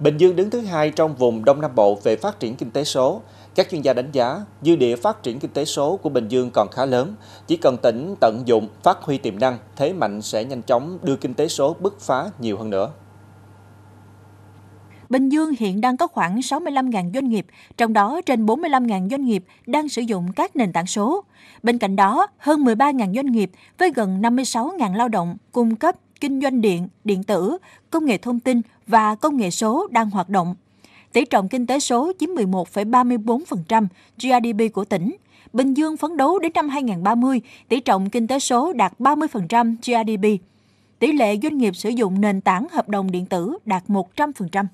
Bình Dương đứng thứ hai trong vùng Đông Nam Bộ về phát triển kinh tế số. Các chuyên gia đánh giá, dư địa phát triển kinh tế số của Bình Dương còn khá lớn. Chỉ cần tỉnh tận dụng, phát huy tiềm năng, thế mạnh sẽ nhanh chóng đưa kinh tế số bứt phá nhiều hơn nữa. Bình Dương hiện đang có khoảng 65.000 doanh nghiệp, trong đó trên 45.000 doanh nghiệp đang sử dụng các nền tảng số. Bên cạnh đó, hơn 13.000 doanh nghiệp với gần 56.000 lao động cung cấp kinh doanh điện, điện tử, công nghệ thông tin và công nghệ số đang hoạt động. Tỷ trọng kinh tế số chiếm 11,34% GDP của tỉnh. Bình Dương phấn đấu đến năm 2030, tỷ trọng kinh tế số đạt 30% GDP. Tỷ lệ doanh nghiệp sử dụng nền tảng hợp đồng điện tử đạt 100%.